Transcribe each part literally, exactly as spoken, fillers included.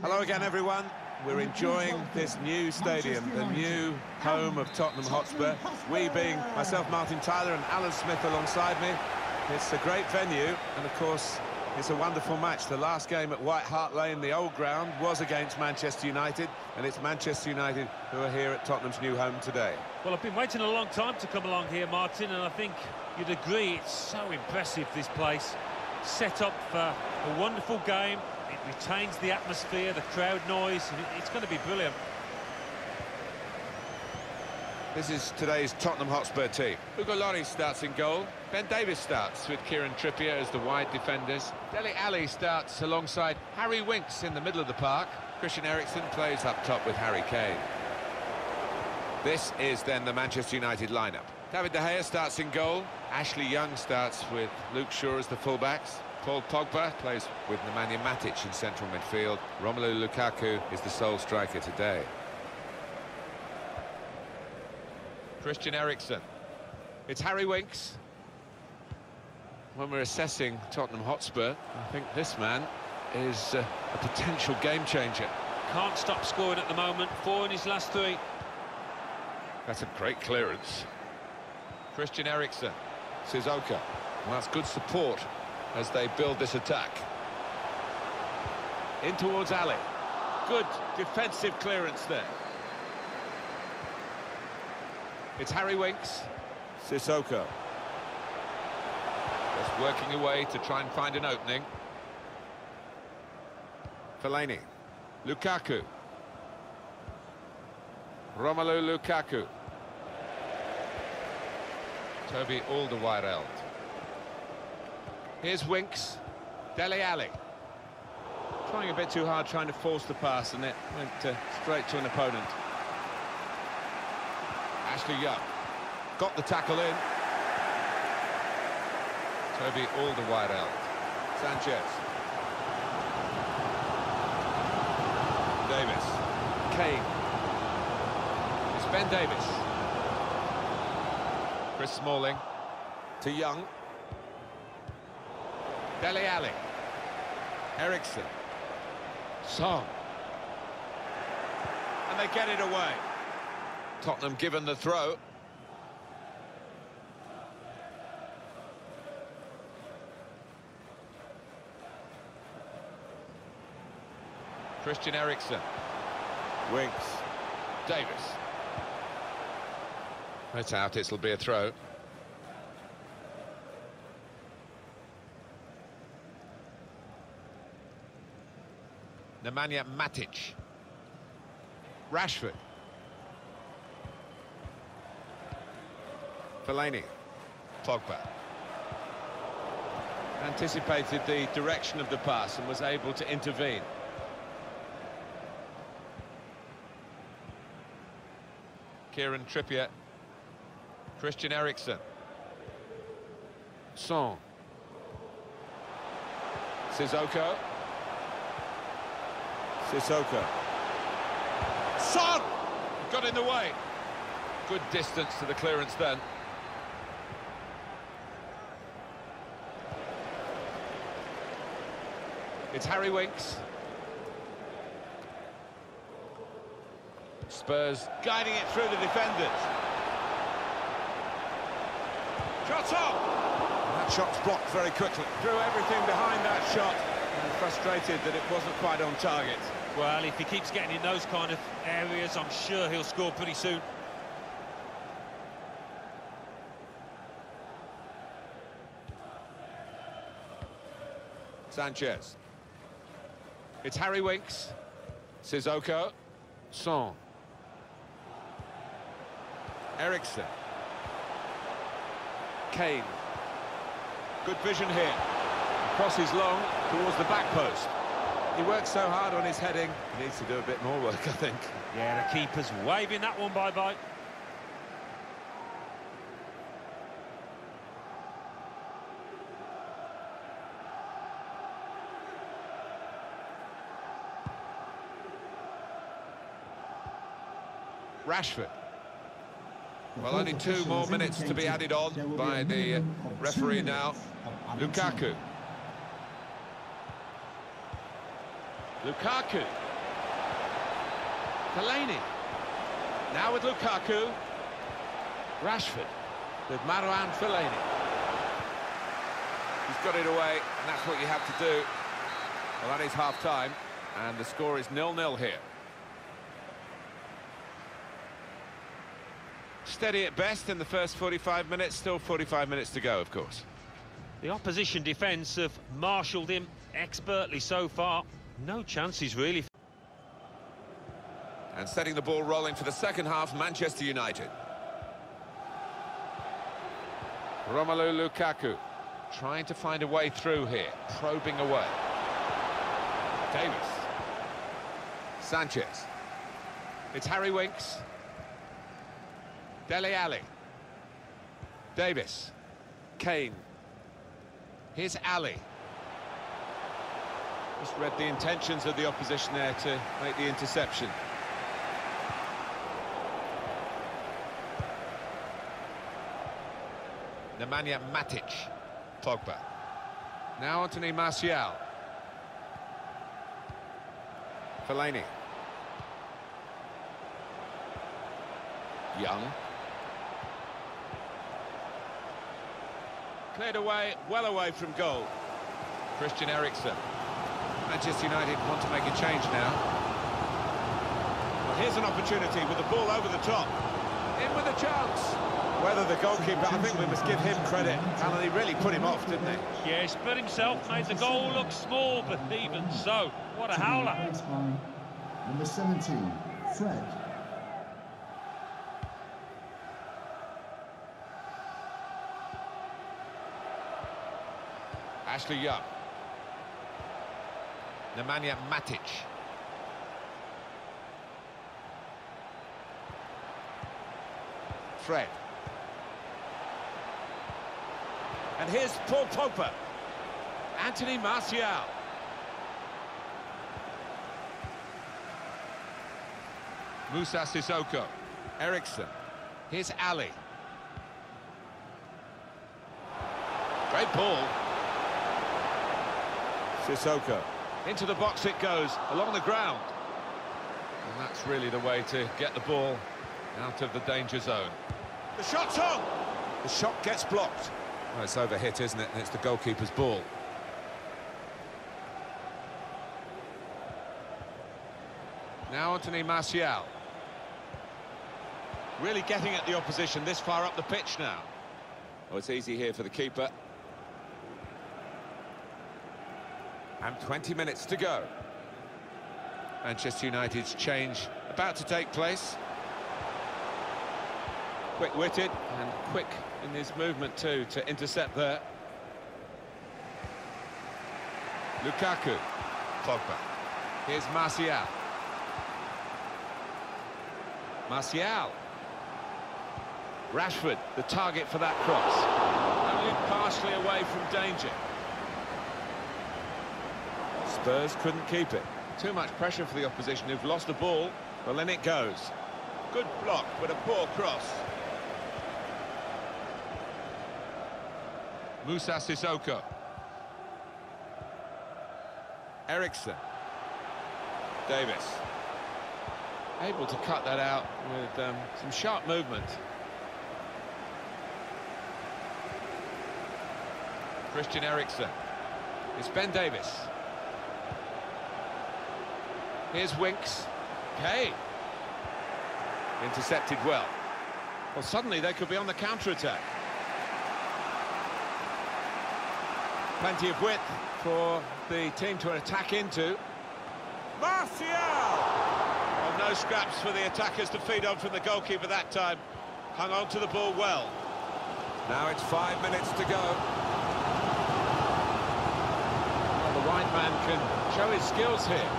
Hello again, everyone. We're enjoying this new stadium, the new home of Tottenham Hotspur. We being myself, Martin Tyler, and Alan Smith alongside me. It's a great venue, and of course, it's a wonderful match. The last game at White Hart Lane, the old ground, was against Manchester United, and it's Manchester United who are here at Tottenham's new home today. Well, I've been waiting a long time to come along here, Martin, and I think you'd agree it's so impressive, this place. Set up for a wonderful game. It retains the atmosphere, the crowd noise, and it's going to be brilliant. This is today's Tottenham Hotspur team. Luke Shaw starts in goal. Ben Davies starts with Kieran Trippier as the wide defenders. Dele Alli starts alongside Harry Winks in the middle of the park. Christian Eriksen plays up top with Harry Kane. This is then the Manchester United lineup. David De Gea starts in goal. Ashley Young starts with Luke Shaw as the fullbacks. Paul Pogba plays with Nemanja Matic in central midfield. Romelu Lukaku is the sole striker today. Christian Eriksen. It's Harry Winks. When we're assessing Tottenham Hotspur, I think this man is uh, a potential game-changer. Can't stop scoring at the moment. Four in his last three. That's a great clearance. Christian Eriksen. Sissoko. Well, that's good support as they build this attack. In towards Alli. Good defensive clearance there. It's Harry Winks. Sissoko. Just working away to try and find an opening. Fellaini. Lukaku. Romelu Lukaku. Toby Alderweireld. Here's Winks. Dele Alli. Trying a bit too hard, trying to force the pass, and it went uh, straight to an opponent. Ashley Young. Got the tackle in. Toby Alderweireld. Sanchez. Davies. Kane. It's Ben Davies. Chris Smalling. To Young. Dele Alli. Eriksen. Son. And they get it away. Tottenham given the throw. Christian Eriksen. Winks. Davies. It's out, it'll be a throw. Nemanja Matic. Rashford. Fellaini. Pogba. Anticipated the direction of the pass and was able to intervene. Kieran Trippier. Christian Eriksen. Son. Sissoko. Sissoko. Son! Got in the way. Good distance to the clearance then. It's Harry Winks. Spurs guiding it through the defenders. Shot up! And that shot's blocked very quickly. Threw everything behind that shot and frustrated that it wasn't quite on target. Well, if he keeps getting in those kind of areas, I'm sure he'll score pretty soon. Sanchez. It's Harry Winks. Sissoko. Son. Eriksen. Kane. Good vision here. Cross is long towards the back post. He works so hard on his heading. He needs to do a bit more work, I think. Yeah, the keeper's waving that one bye-bye. Rashford. Well, only two more minutes to be added on by the referee now. Lukaku. Lukaku. Fellaini. Now with Lukaku. Rashford with Marouane Fellaini. He's got it away, and that's what you have to do. Well, that is half-time, and the score is nil nil here. Steady at best in the first forty-five minutes, still forty-five minutes to go, of course. The opposition defence have marshalled him expertly so far. No chances, really. And setting the ball rolling for the second half, Manchester United. Romelu Lukaku trying to find a way through here, probing away. Davies. Sanchez. It's Harry Winks. Dele Alli. Davies. Kane. Here's Alli. Just read the intentions of the opposition there to make the interception. Nemanja Matic. Pogba. Now Anthony Martial. Fellaini. Young. Cleared away, well away from goal. Christian Eriksen. Manchester United want to make a change now. Well, here's an opportunity with the ball over the top. In with a chance. Whether the goalkeeper, I think we must give him credit. Alan, he really put him off, didn't he? Yes, but himself made the goal look small, but even so, what a howler. Number seventeen, Fred. Ashley Young. Nemanja Matic. Fred. And here's Paul Pogba. Anthony Martial. Moussa Sissoko. Eriksen. Here's Alli. Great ball. Sissoko. Into the box it goes, along the ground. And that's really the way to get the ball out of the danger zone. The shot's on! The shot gets blocked. Well, it's overhit, isn't it? And it's the goalkeeper's ball. Now Anthony Martial. Really getting at the opposition this far up the pitch now. Well, it's easy here for the keeper. And twenty minutes to go. Manchester United's change about to take place. Quick-witted and quick in his movement too to intercept there. Lukaku. Pogba. Here's Martial. Martial. Rashford, the target for that cross. Only partially away from danger. Spurs couldn't keep it. Too much pressure for the opposition who've lost the ball. Well, in it goes. Good block, but a poor cross. Moussa Sissoko. Eriksen. Davies. Able to cut that out with um, some sharp movement. Christian Eriksen. It's Ben Davies. Here's Winks. Kane. Intercepted well. Well, suddenly they could be on the counter-attack. Plenty of width for the team to attack into. Martial! Well, no scraps for the attackers to feed on from the goalkeeper that time. Hung on to the ball well. Now it's five minutes to go. Well, the wide man can show his skills here.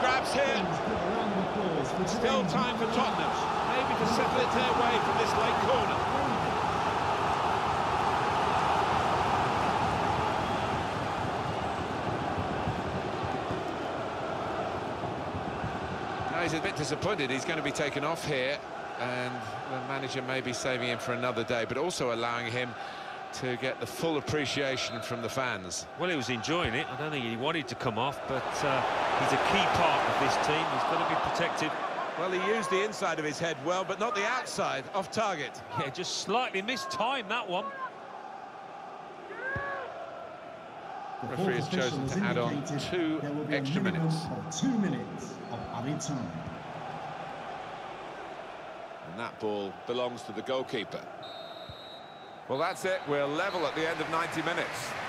Grabs here. Still time for Tottenham. Maybe to settle it their way from this late corner. he's a bit disappointed. He's going to be taken off here, and the manager may be saving him for another day, but also allowing him to get the full appreciation from the fans. Well, he was enjoying it. I don't think he wanted to come off, but uh, he's a key part of this team. He's got to be protected. Well, he used the inside of his head well, but not the outside, off target. Yeah, just slightly missed time, that one. The referee has chosen to add on two extra minutes. Two minutes of added time. And that ball belongs to the goalkeeper. Well, that's it. We're level at the end of ninety minutes.